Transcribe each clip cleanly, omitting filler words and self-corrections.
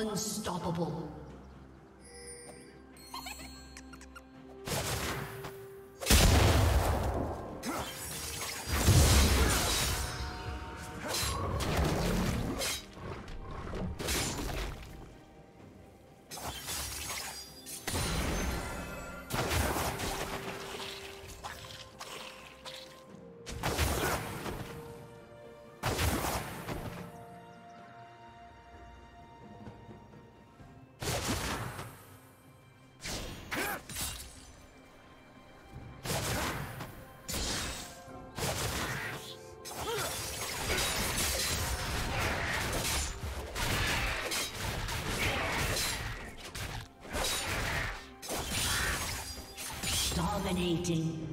Unstoppable. Dominating.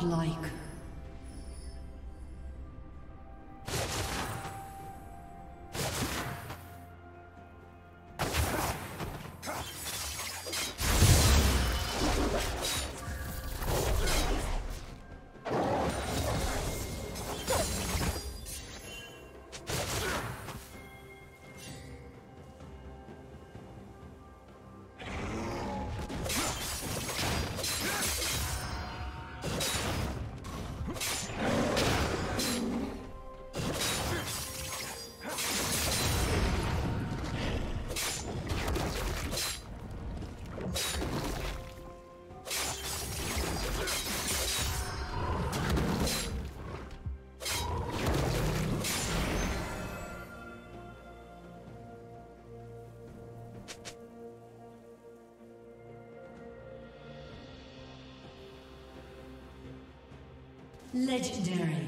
godlike. Legendary.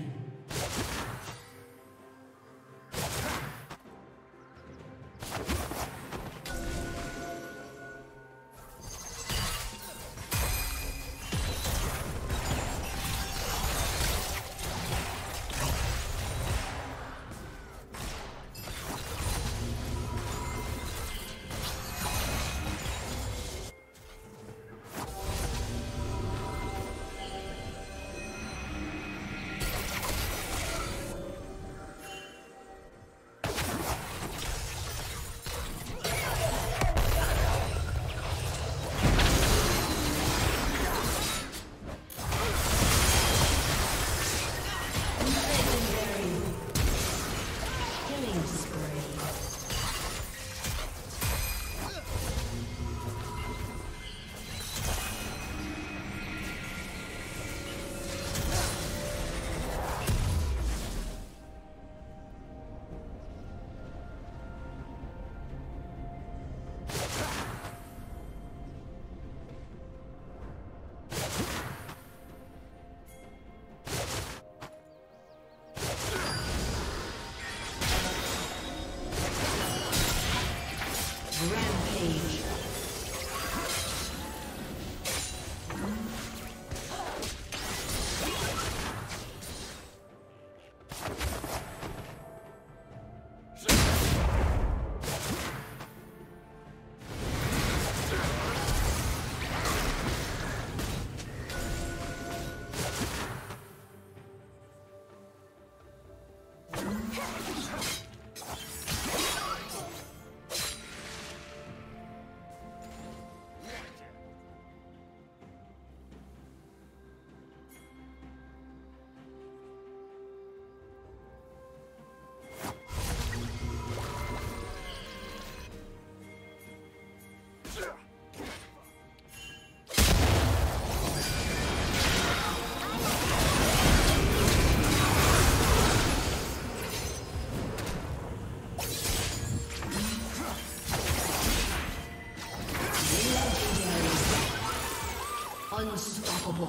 Unstoppable.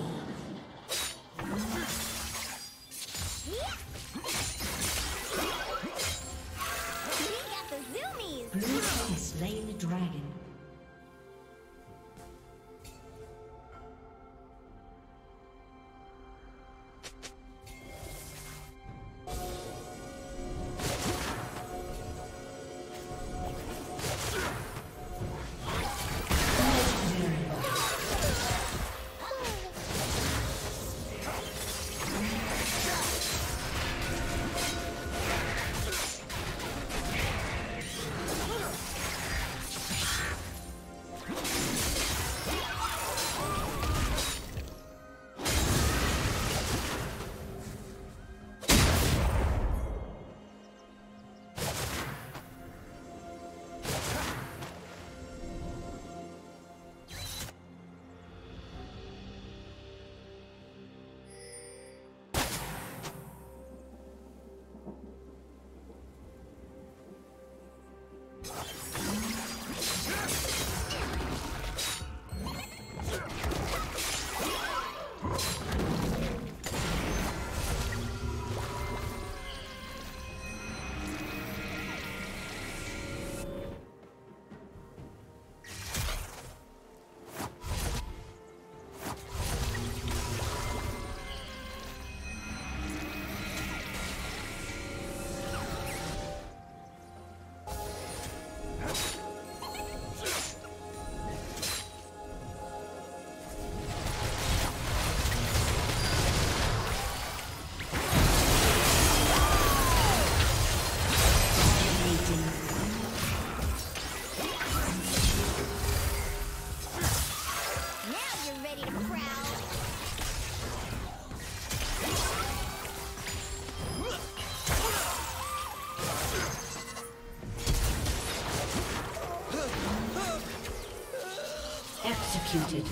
Executed.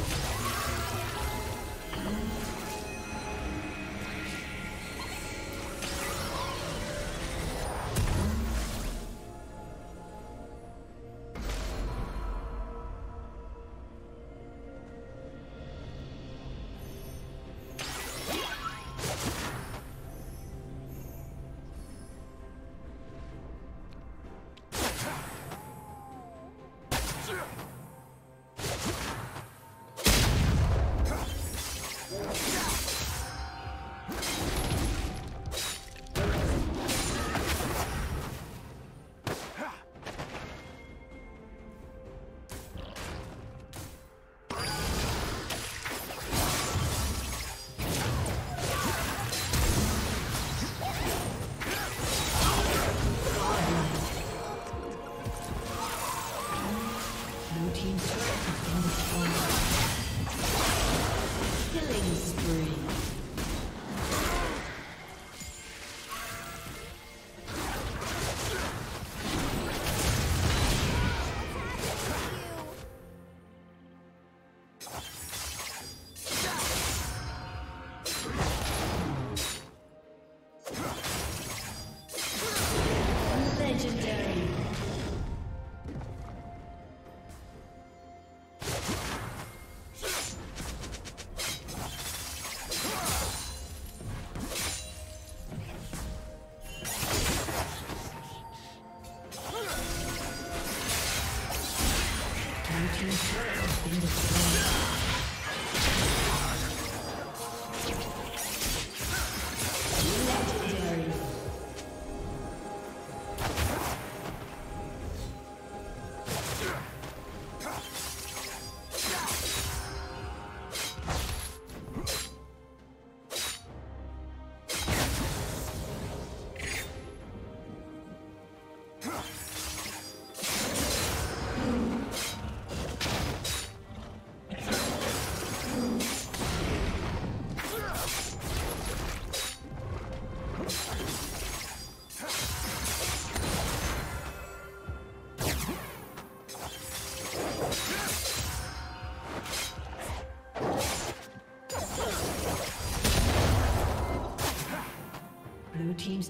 Blue team's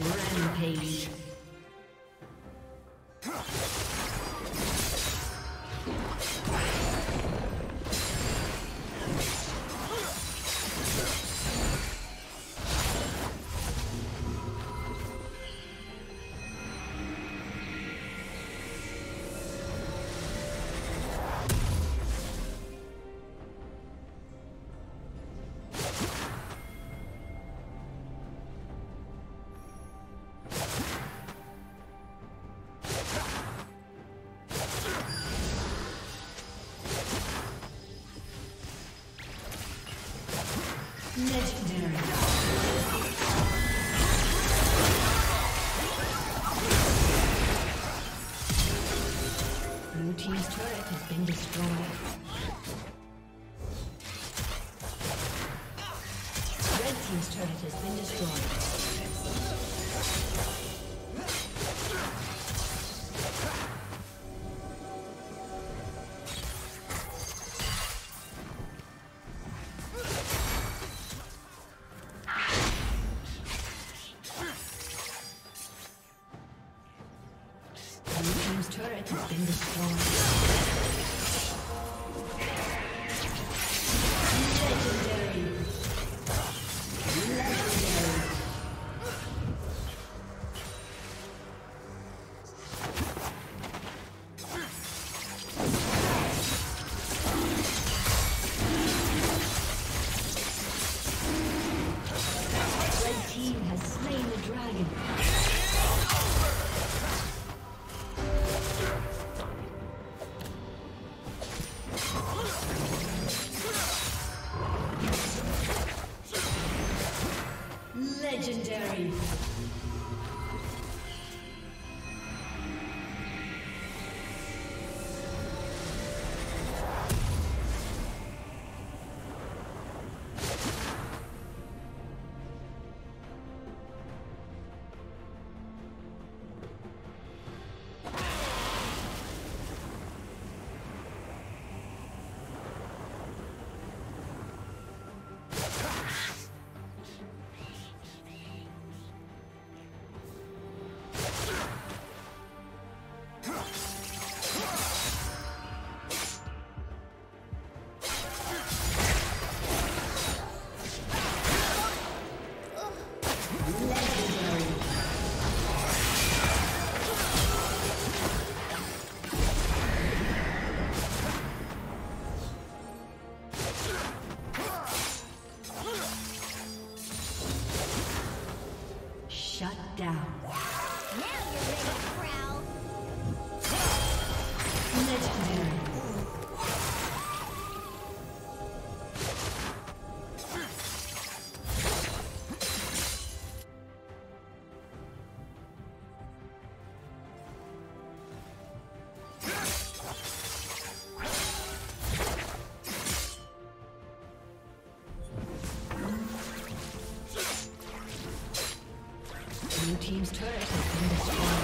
Rampage. Turret has been destroyed. Legendary. team's turret has been destroyed.